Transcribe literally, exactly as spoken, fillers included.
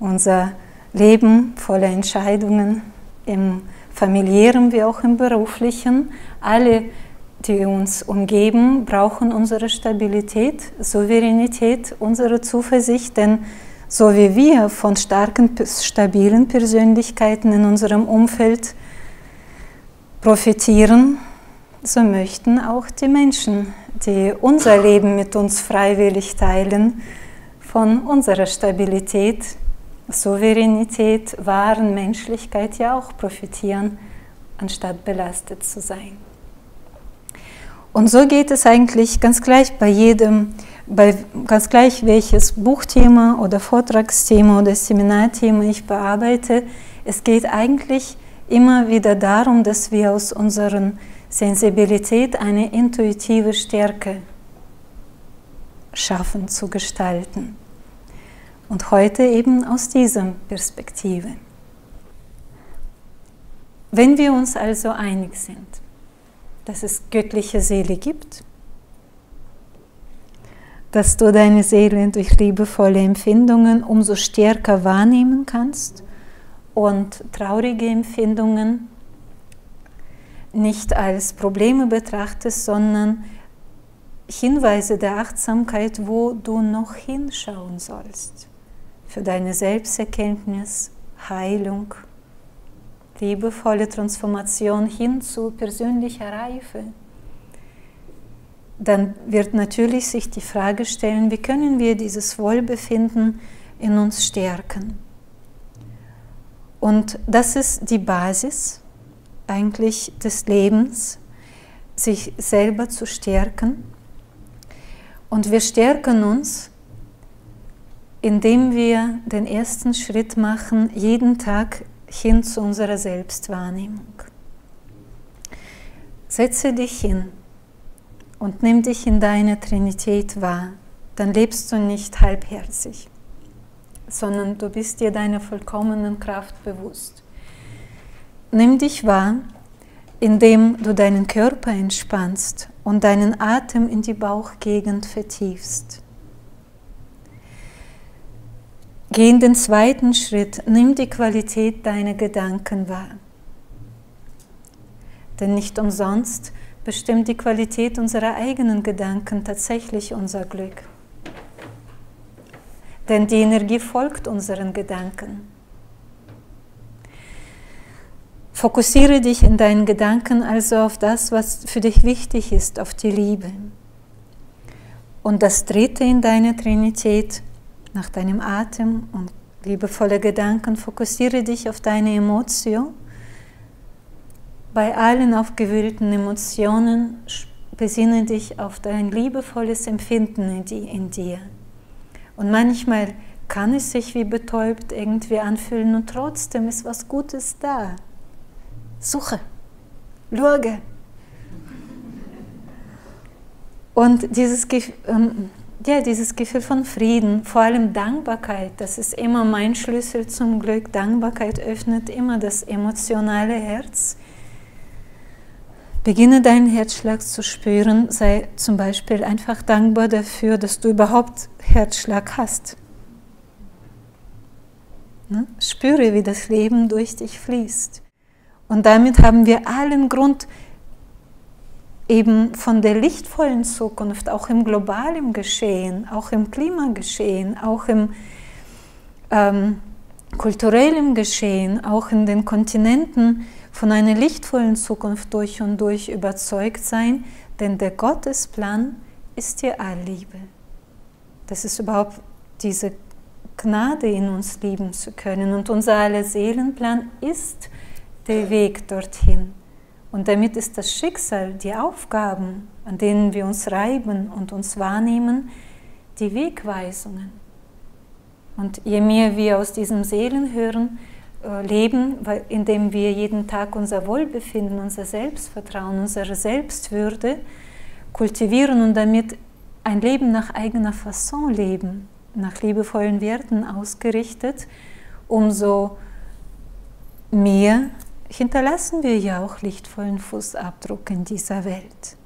unser Leben voller Entscheidungen, im familiären wie auch im beruflichen. Alle, die uns umgeben, brauchen unsere Stabilität, Souveränität, unsere Zuversicht, denn so wie wir von starken, stabilen Persönlichkeiten in unserem Umfeld profitieren, so möchten auch die Menschen, die unser Leben mit uns freiwillig teilen, von unserer Stabilität, Souveränität, wahren Menschlichkeit ja auch profitieren, anstatt belastet zu sein. Und so geht es eigentlich ganz gleich bei jedem, bei ganz gleich welches Buchthema oder Vortragsthema oder Seminarthema ich bearbeite. Es geht eigentlich immer wieder darum, dass wir aus unserer Sensibilität eine intuitive Stärke schaffen zu gestalten. Und heute eben aus dieser Perspektive. Wenn wir uns also einig sind, dass es göttliche Seele gibt, dass du deine Seele durch liebevolle Empfindungen umso stärker wahrnehmen kannst und traurige Empfindungen nicht als Probleme betrachtest, sondern Hinweise der Achtsamkeit, wo du noch hinschauen sollst, für deine Selbsterkenntnis, Heilung, liebevolle Transformation hin zu persönlicher Reife, dann wird natürlich sich die Frage stellen, wie können wir dieses Wohlbefinden in uns stärken. Und das ist die Basis eigentlich des Lebens, sich selber zu stärken. Und wir stärken uns, indem wir den ersten Schritt machen, jeden Tag hin zu unserer Selbstwahrnehmung. Setze dich hin und nimm dich in deiner Trinität wahr. Dann lebst du nicht halbherzig, sondern du bist dir deiner vollkommenen Kraft bewusst. Nimm dich wahr, indem du deinen Körper entspannst und deinen Atem in die Bauchgegend vertiefst. Geh in den zweiten Schritt, nimm die Qualität deiner Gedanken wahr. Denn nicht umsonst bestimmt die Qualität unserer eigenen Gedanken tatsächlich unser Glück. Denn die Energie folgt unseren Gedanken. Fokussiere dich in deinen Gedanken also auf das, was für dich wichtig ist, auf die Liebe. Und das Dritte in deiner Trinität, nach deinem Atem und liebevolle Gedanken, fokussiere dich auf deine Emotion. Bei allen aufgewühlten Emotionen besinne dich auf dein liebevolles Empfinden in dir. Und manchmal kann es sich wie betäubt irgendwie anfühlen und trotzdem ist was Gutes da. Suche, lurge. Und dieses Gefühl, ähm, Ja, dieses Gefühl von Frieden, vor allem Dankbarkeit, das ist immer mein Schlüssel zum Glück. Dankbarkeit öffnet immer das emotionale Herz. Beginne deinen Herzschlag zu spüren, sei zum Beispiel einfach dankbar dafür, dass du überhaupt Herzschlag hast. Ne? Spüre, wie das Leben durch dich fließt. Und damit haben wir allen Grund, eben von der lichtvollen Zukunft, auch im globalen Geschehen, auch im Klimageschehen, auch im ähm, kulturellen Geschehen, auch in den Kontinenten von einer lichtvollen Zukunft durch und durch überzeugt sein, denn der Gottesplan ist die Allliebe. Das ist überhaupt diese Gnade, in uns lieben zu können, und unser aller Seelenplan ist der Weg dorthin. Und damit ist das Schicksal, die Aufgaben, an denen wir uns reiben und uns wahrnehmen, die Wegweisungen. Und je mehr wir aus diesem Seelenhören äh, leben, weil, indem wir jeden Tag unser Wohlbefinden, unser Selbstvertrauen, unsere Selbstwürde kultivieren und damit ein Leben nach eigener Fasson leben, nach liebevollen Werten ausgerichtet, umso mehr hinterlassen wir ja auch lichtvollen Fußabdruck in dieser Welt.